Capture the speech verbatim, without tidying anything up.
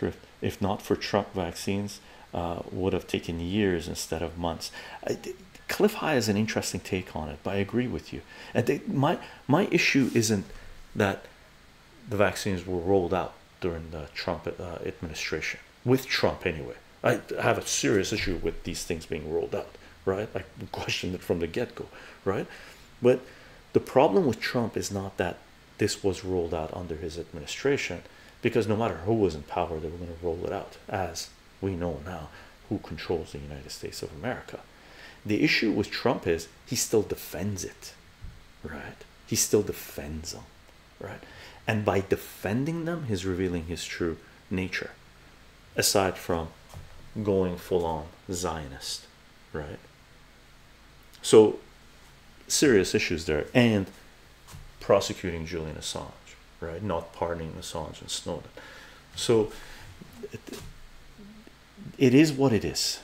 through. If not for Trump, vaccines uh, would have taken years instead of months. I, Cliff High has an interesting take on it, but I agree with you. And they, my my issue isn't that the vaccines were rolled out during the Trump uh, administration, with Trump anyway. I have a serious issue with these things being rolled out, right? I questioned it from the get-go, right? But the problem with Trump is not that this was rolled out under his administration, because no matter who was in power, they were going to roll it out, as we know now who controls the United States of America. The issue with Trump is he still defends it, right? He still defends them, right? And by defending them, he's revealing his true nature, aside from going full-on Zionist, right? So serious issues there, and prosecuting Julian Assange, right? Not pardoning Assange and Snowden. So it, it is what it is.